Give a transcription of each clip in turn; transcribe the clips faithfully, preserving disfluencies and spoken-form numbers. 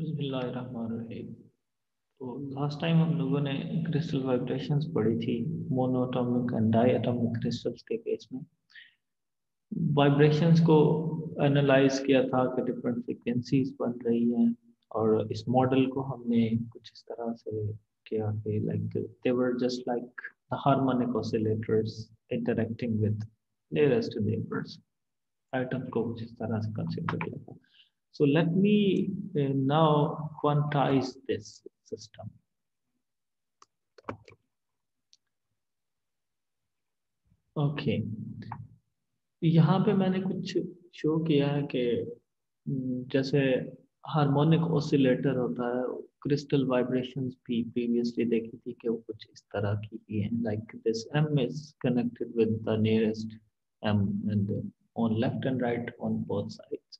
बिस्मिल्लाहिर्रहमानिर्रहीम। तो last time हम लोगों ने क्रिस्टल वाइब्रेशंस पढ़ी थी मोनोएटॉमिक एंड डाइएटॉमिक क्रिस्टल्स के केस में। वाइब्रेशंस को एनालाइज किया था कि डिफरेंट फ्रिक्वेंसीज बन रही हैं, और इस मॉडल को हमने कुछ इस तरह से किया कि like they were just like the harmonic oscillators interacting with nearest neighbours. Item को कुछ इस तरह से कंसीडर किया था। So let me uh, now quantize this system. Okay, यहाँ पे मैंने कुछ शो किया है कि जैसे हार्मोनिक ऑसिलेटर होता है, क्रिस्टल वाइब्रेशंस भी प्रीवियसली देखी थी कि वो कुछ इस तरह की ही है। Like this M is connected with the nearest M and on left and right on both sides.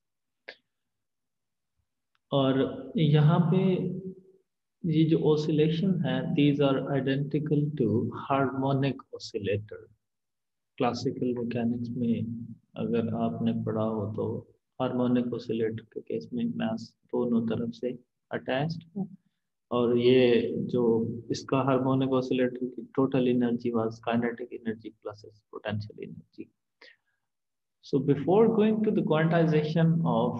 और यहाँ पे ये जो ऑसिलेशन है, these are identical to harmonic oscillator. Classical mechanics में अगर आपने पढ़ा हो तो हार्मोनिक ऑसिलेटर के केस में मास दोनों तरफ से अटैच्ड है, और ये जो इसका हार्मोनिक ऑसिलेटर की total energy was kinetic energy plus potential energy. So before going to the quantization of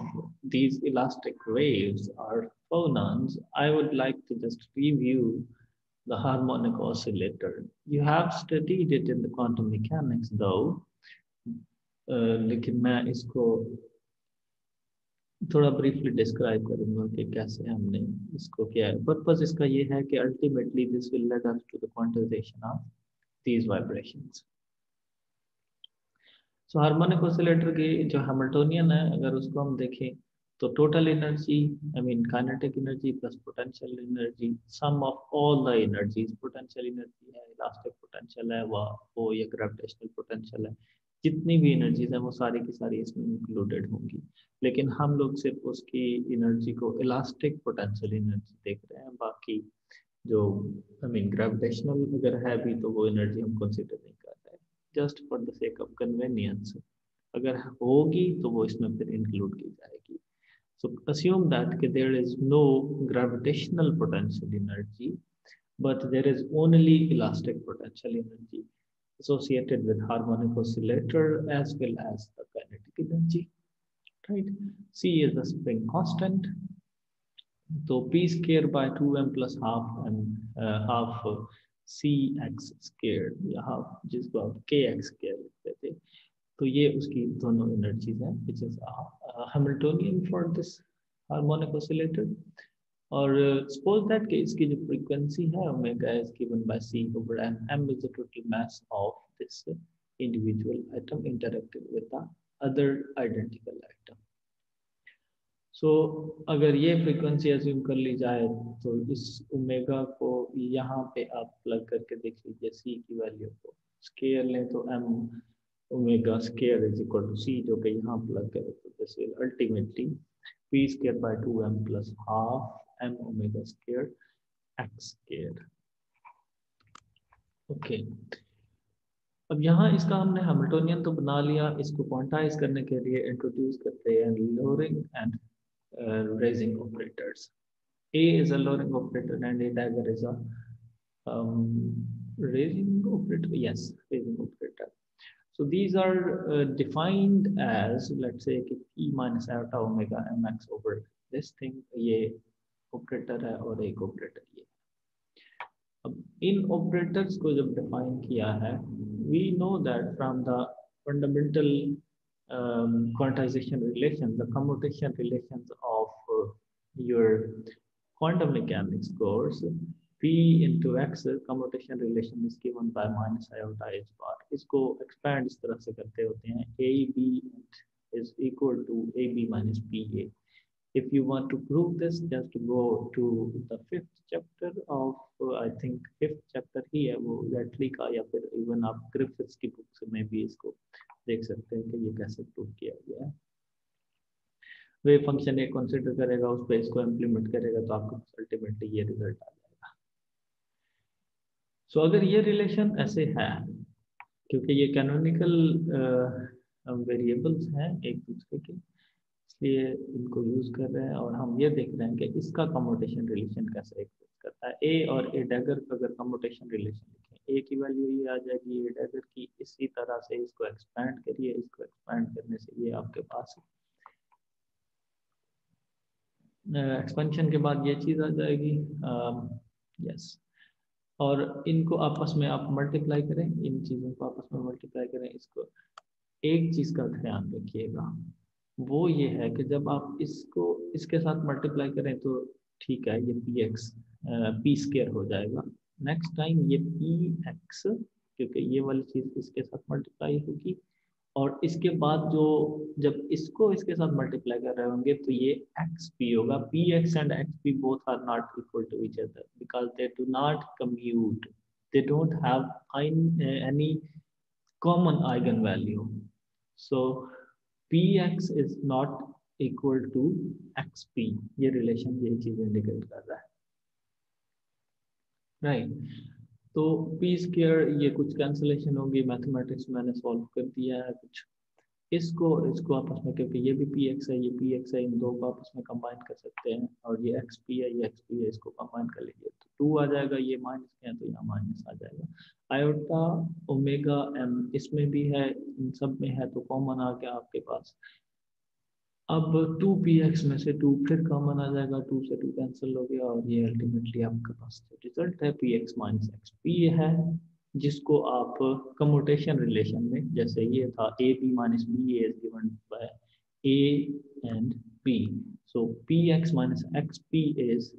these elastic waves or phonons, I would like to just review the harmonic oscillator. You have studied it in the quantum mechanics though, uh, लेकिन मैं इसको थोड़ा briefly describe करूँगा कि कैसे हमने इसको किया है। Purpose इसका ये है कि ultimately this will lead us to the quantization of these vibrations. तो हार्मोनिक ऑसिलेटर की जो हैमिल्टोनियन है, अगर उसको हम देखें तो total energy I mean kinetic energy plus potential energy, sum of all the energies, potential energy है, इलास्टिक पोटेंशियल है, वह वो या ग्रेविटेशनल पोटेंशियल है, जितनी भी एनर्जीज हैं वो सारी की सारी इसमें इंक्लूडेड होंगी। लेकिन हम लोग सिर्फ उसकी एनर्जी को इलास्टिक पोटेंशियल एनर्जी देख रहे हैं, बाकी जो आई मीन ग्रेविटेशनल अगर है भी तो वो एनर्जी हम कंसिडर नहीं कर रहे, just for the sake of convenience. अगर होगी तो वो इसमें फिर इंक्लूड की जाएगी। सो अस्यूम दैट कि there is no gravitational potential energy but there is only elastic potential energy associated with harmonic oscillator as well as the kinetic energy, right. C is the spring constant, तो P square by two M plus half M half C X square, यहाँ जिसको आप के x square लिखते थे, तो ये उसकी दोनों एनर्जीज हैं which is Hamiltonian for this harmonic oscillator. और सपोज दैट कि इसकी जो फ्रीक्वेंसी है omega is given by C over M, M is the total mass of this individual item interacting with the other identical item. So so, अगर ये frequency assume कर ली जाए तो इस ओमेगा को यहाँ पे आप प्लग करके देख लीजिए, सी की वैल्यू को स्केयर लें तो M omega square is equal to C, जो कि यहाँ प्लग करें तो this will ultimately P square by two M plus half M omega square X square. Okay, अब यहाँ इसका हमने हैमिल्टोनियन तो बना लिया, इसको क्वांटाइज करने के लिए इंट्रोड्यूस करते हैं lowering and Uh, raising operators. A is a lowering operator and a dagger is a um, raising operator. Yes, raising operator. So these are uh, defined as, let's say, P minus alpha omega mx over this thing. Ye operator hai aur ek operator ye. Ab in operators ko jab define kiya hai, we know that from the fundamental Um, quantization relation, the commutation relations of uh, your quantum mechanics course, P into X commutation relation is given by minus iota H bar. इसको expand इस तरह से करते होते हैं, A B is equal to A B minus P A. If you want to prove this, just go to the fifth chapter of uh, I think fifth chapter ही है वो Latley का, या फिर even आप Griffiths की books में भी इसको देख सकते हैं कि ये कैसे प्रूव किया गया है। वे फंक्शन एक कंसीडर करेगा, उस पर इसको इम्प्लीमेंट करेगा तो आपको अल्टीमेटली ये रिजल्ट आ जाएगा। सो so, अगर ये रिलेशन ऐसे है, क्योंकि ये कैनोनिकल वेरिएबल्स uh, हैं एक दूसरे के, इसलिए इनको यूज कर रहे हैं। और हम ये देख रहे हैं कि इसका कम्यूटेशन रिलेशन कैसे एग्जिस्ट करता है। ए और ए डैगर का अगर कम्यूटेशन रिलेशन लिखें, ए की वैल्यू ये आ जाएगी ए डैगर की, इसी तरह से इसको एक्सपेंड करिए, इसको एक्सपेंड करने से ये आपके पास एक्सपेंशन uh, के बाद ये चीज़ आ जाएगी यस uh, yes. और इनको आपस में आप मल्टीप्लाई करें, इन चीज़ों को आपस में मल्टीप्लाई करें। इसको एक चीज़ का ध्यान रखिएगा, वो ये है कि जब आप इसको इसके साथ मल्टीप्लाई करें तो ठीक है ये पी एक्स पी स्क्वायर हो जाएगा। नेक्स्ट टाइम ये पी एक्स क्योंकि ये वाली चीज़ इसके साथ मल्टीप्लाई होगी, और इसके बाद जो जब इसको इसके साथ मल्टीप्लाई कर रहे होंगे तो ये एक्स पी होगा। P X and X P both are not equal to each other because they do not commute, they don't have any common eigen value. So P X is not equal to X P, ये relation ये चीज indicate कर रहा है right right. तो P square ये कुछ cancellation होगी, मैथमेटिक्स मैंने सॉल्व कर दिया है कुछ। इसको इसको आपस में क्योंकि ये भी पी एक्स है ये पी एक्स है, इन दो को आपस में कंबाइन कर सकते हैं, और ये एक्स पी है ये एक्स पी है, इसको कंबाइन कर लीजिए तो टू आ जाएगा। ये माइनस के हैं तो यहाँ माइनस आ जाएगा। आयोटा ओमेगा एम इसमें भी है, इन सब में है तो कॉमन आ गया आपके पास। अब टू पी एक्स में से टू फिर कॉमन आ जाएगा, टू से टू कैंसिल हो गया, और ये अल्टीमेटली आपके पास जो रिजल्ट है P X minus X P है, जिसको आप कम्यूटेशन रिलेशन में जैसे ये था A B minus B is given by A and P. So P X minus X P is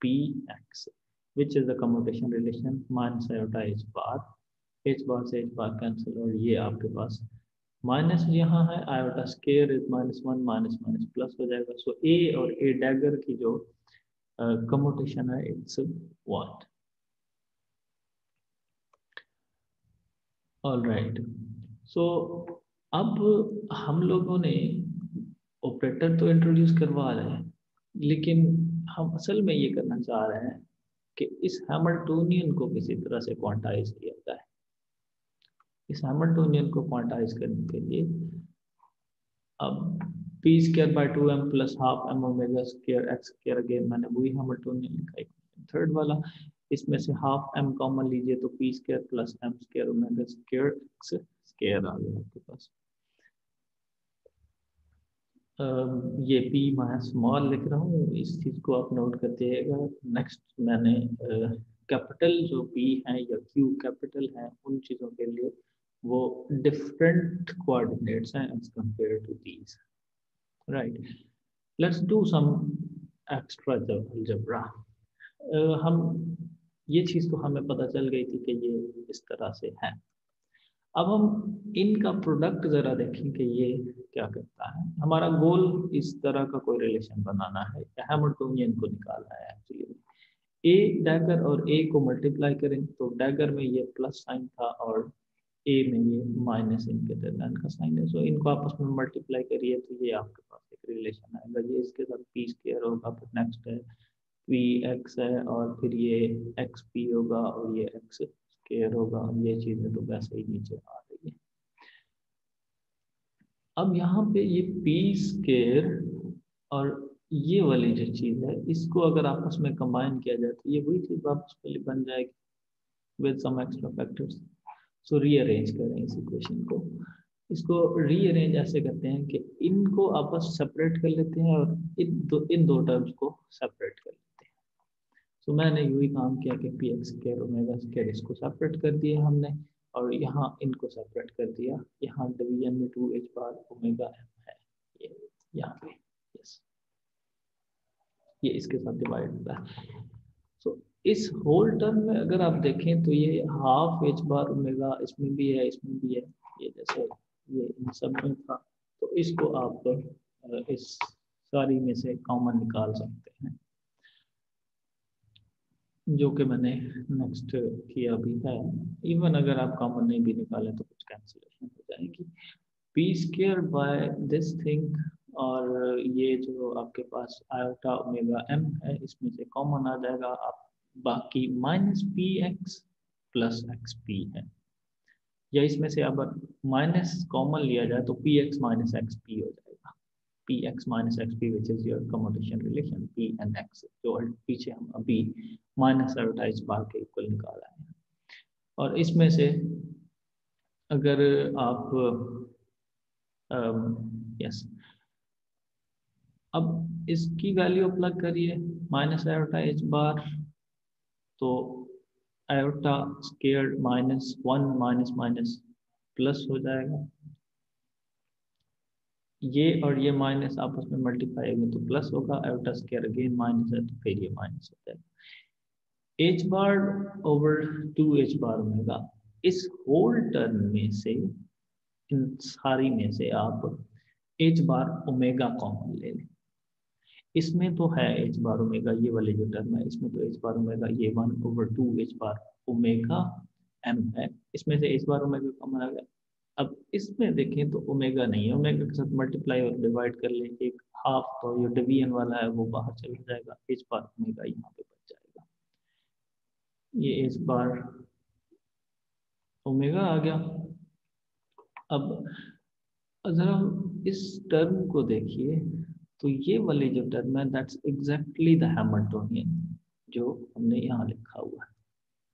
P X which is the commutation relation minus iota H bar, H bar से H बार cancel, और ये आपके पास minus यहाँ है iota square is minus one, minus minus plus हो जाएगा। सो ए और ए dagger की जो कम्यूटेशन है इट्स वन। ऑलराइट, सो अब हम लोगों ने ऑपरेटर तो इंट्रोड्यूस करवा रहे हैं, लेकिन हम असल में ये करना चाह रहे हैं कि इस हैमिल्टोनियन को किसी तरह से क्वांटाइज किया जाए। इस हैमिल्टोनियन को क्वांटाइज करने के लिए अब P square by two M plus half M omega square X square, again मैंने वही हैमिल्टोनियन लिखा थर्ड वाला, इसमें से हाफ एम कॉमन लीजिए तो P square plus M square omega square X square आ गया आपके पास। ये पी मैं स्मॉल लिख रहा हूँ, इस चीज को आप नोट करिएगा। नेक्स्ट मैंने कैपिटल जो पी है या क्यू कैपिटल है उन चीजों के लिए वो डिफरेंट कोऑर्डिनेट्स हैं as compared to these right. Let's do some extra algebra. हम ये चीज़ तो हमें पता चल गई थी कि ये इस तरह से है। अब हम इनका प्रोडक्ट ज़रा देखें कि ये क्या करता है। हमारा गोल इस तरह का कोई रिलेशन बनाना है, हैमिल्टोनियन को निकालना है एक्चुअली। ए डैगर और ए को मल्टीप्लाई करें तो डैगर में ये प्लस साइन था और ए में ये माइनस इनके दरमियान का साइन है। सो so, इनको आपस में मल्टीप्लाई करिए तो ये आपके पास एक रिलेशन आएगा। ये इसके साथ पी स्क्वायर होगा, फिर नेक्स्ट है पी एक्स है, और फिर ये एक्स पी होगा और ये एक्स स्क्वायर होगा, और ये चीज़ें तो वैसे ही नीचे आ रही है। अब यहाँ पे ये पी स्क्वायर और ये वाली जो चीज़ है इसको अगर आपस में कंबाइन किया जाए तो ये वही चीज़ वापस पहले बन जाएगी with some extra factors. So rearrange करें इस इक्वेशन को, इसको रीअरेंज ऐसे करते हैं कि इनको आपस सेपरेट कर लेते हैं और इन दो इन दो टर्म्स को सेपरेट कर लेते हैं। सो so, मैंने यूँ ही काम किया कि P X square omega square इसको सेपरेट कर दिया हमने, और यहाँ इनको सेपरेट कर दिया। यहाँ डिवीजन में two H bar omega M है, ये यहाँ पे यस ये इसके साथ डिवाइड होता है। सो इस होल टर्म में अगर आप देखें तो ये हाफ एच बार ओमेगा इसमें भी है इसमें भी है, ये जैसे ये इन सब में था तो इसको आप इस सारी में से कॉमन निकाल सकते हैं, जो कि मैंने नेक्स्ट किया भी है। इवन अगर आप कॉमन नहीं भी निकालें तो कुछ कैंसिलेशन हो जाएगी। P square by this thing और ये जो आपके पास आयोटा ओमेगा एम है इसमें से कॉमन आ जाएगा। आप बाकी minus P X plus X P है, या इसमें से अब माइनस कॉमन लिया जाए तो P X minus X P हो जाएगा। Px minus Xp, which is your commutation relation P and X. तो पीछे हम अभी minus advertised bar के इक्वल निकाला है, और इसमें से अगर आप यस अब इसकी वैल्यू प्लग करिए minus advertised bar, तो iota squared minus one minus minus plus हो जाएगा, ये और ये माइनस आपस में मल्टीप्लाई होंगे तो प्लस होगा, आयोटा स्क्वायर अगेन माइनस है तो फिर ये माइनस हो जाएगा, H bar over two H bar omega. इस होल टर्म में से, इन सारी में से आप एच बार ओमेगा कॉमन ले लें। इसमें तो है एच बार ओमेगा, ये वाले जो टर्म है इसमें तो एच बार ओमेगा ये one over two H bar omega M है, इसमें से एच बार ओमेगा कॉमन आ गया। अब इसमें देखें तो ओमेगा नहीं है, ओमेगा के साथ मल्टीप्लाई और डिवाइड कर लें, एक हाफ तो ये डिवीजन वाला है वो बाहर चला जाएगा, एच बार ओमेगा यहाँ पे बच जाएगा, ये एच बार ओमेगा आ गया। अब अगर हम इस टर्म को देखिए तो ये वाले जो टर्म है दैट्स एग्जैक्टली द हैमिल्टोनियन जो हमने यहाँ लिखा हुआ है,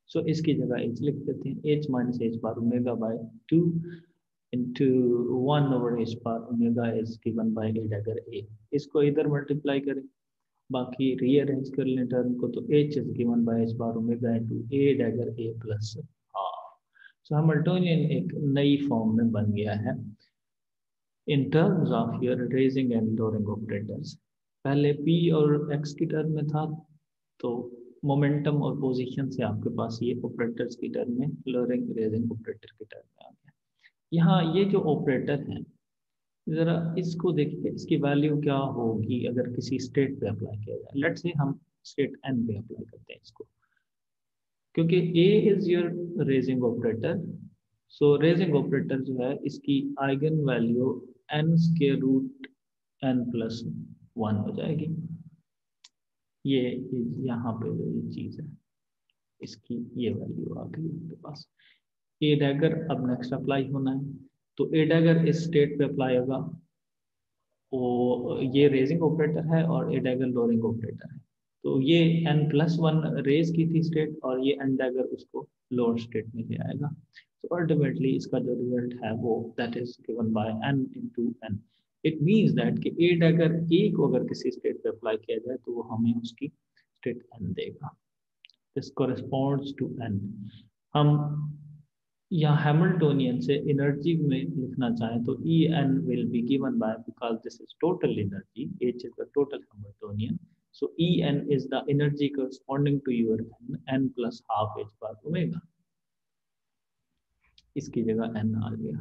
सो so, इसकी जगह एच लिख देते हैं, H minus H bar omega by two into one over h bar omega is given by a dagger a। इसको इधर मल्टीप्लाई करें, बाकी रीअरेंज कर लें टर्म को, तो h is given by h bar omega into a dagger a plus half। सो Hamiltonian एक नई फॉर्म में बन गया है in terms of your raising and lowering operators. पहले p और x की टर्म में था, तो मोमेंटम और पोजीशन से आपके पास ये ऑपरेटर्स की टर्म में लोअरिंग रेजिंग ऑपरेटर की टर्म में आ गया। यहाँ ये जो ऑपरेटर हैं ज़रा इसको देखिए, इसकी वैल्यू क्या होगी अगर किसी स्टेट पे अप्लाई किया जाए। लेट्स से हम स्टेट एन पे अप्लाई करते हैं इसको, क्योंकि A is your raising operator, so raising operator जो है इसकी eigen value N square root N plus one हो जाएगी। ये यहाँ पे ये चीज़ है, इसकी ये वैल्यू आ गई आपके पास। ए डैगर अब नेक्स्ट अप्लाई होना है, तो ए डैगर इस स्टेट पे अप्लाई होगा, वो ये रेजिंग ऑपरेटर है और ए डैगर लोअरिंग ऑपरेटर है, तो ये एन प्लस वन रेज की थी स्टेट और ये एन डैगर उसको लोअर स्टेट में ले आएगा। तो अल्टीमेटली इसका जो रिजल्ट है वो that is given by N into N. It means that कि ए डैगर ए को अगर किसी स्टेट पे अप्लाई किया जाए तो वो हमें उसकी स्टेट एन देगा। This corresponds to N. हम या हैमिल्टोनियन से एनर्जी में लिखना चाहें तो E N will be given by, because this is total energy, H is the total Hamiltonian, so E N is the energy corresponding to your N, N plus half H bar omega. इसकी जगह N आ गया,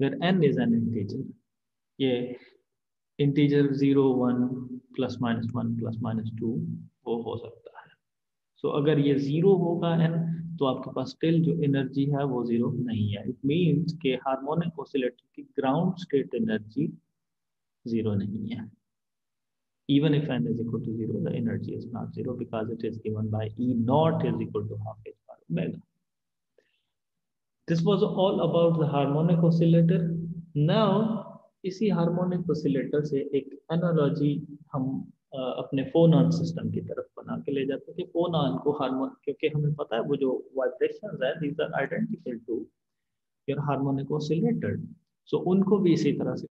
where N is an integer. ये integer zero one plus minus one plus minus two वो हो सकता है, सो so, अगर ये ज़ीरो होगा एन तो आपके पास स्टिल जो एनर्जी है वो ज़ीरो नहीं है। इट मीन्स के हार्मोनिक ऑसिलेटर की ग्राउंड स्टेट एनर्जी ज़ीरो नहीं है, even if N is equal to zero the energy is not zero because it is given by E not is equal to half H bar omega. This was all about the harmonic oscillator. Now इसी harmonic oscillator से एक analogy हम आ, अपने फोनॉन system की तरफ बना के ले जाते हैं कि फोनॉन को हार्मोन, क्योंकि हमें पता है वो जो वाइब्रेशंस हैं these are identical to your harmonic oscillator, so उनको भी इसी तरह से